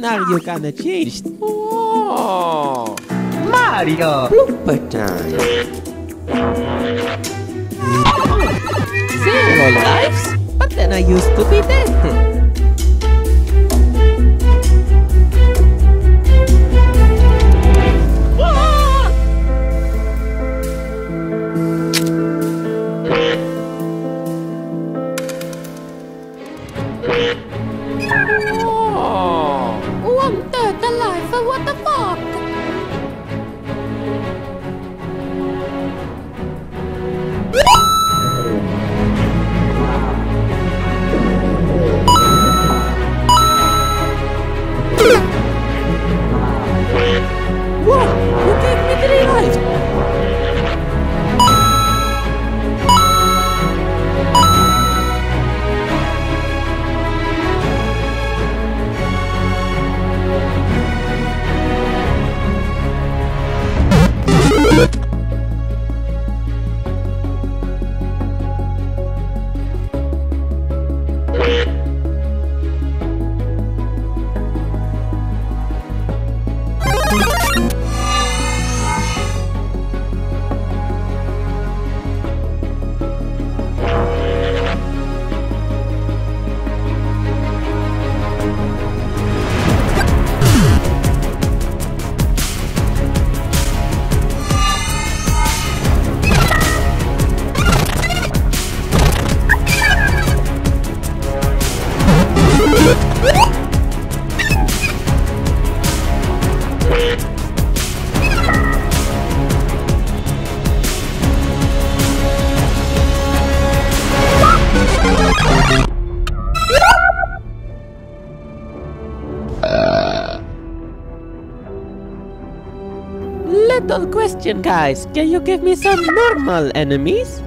Mario kinda changed. Oh, Mario! Blooper time! Zero lives? But then I used to be dead. Little question, guys, can you give me some normal enemies?